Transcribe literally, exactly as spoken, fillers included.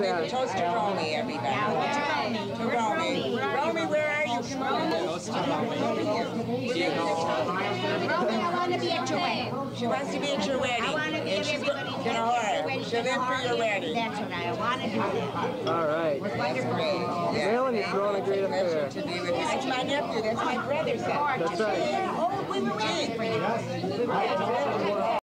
Romy, toast to Romy, everybody. To Romy. Romy, where are you? Romy, here. Romy, I want to be at your wedding. She wants to be at your wedding. I want to be at everybody's wedding. She'll live for your wedding. That's what I want to do. All right. Marilyn, you're throwing a great affair. That's my nephew. That's my brother's son. That's right. Oh, we were waiting for you.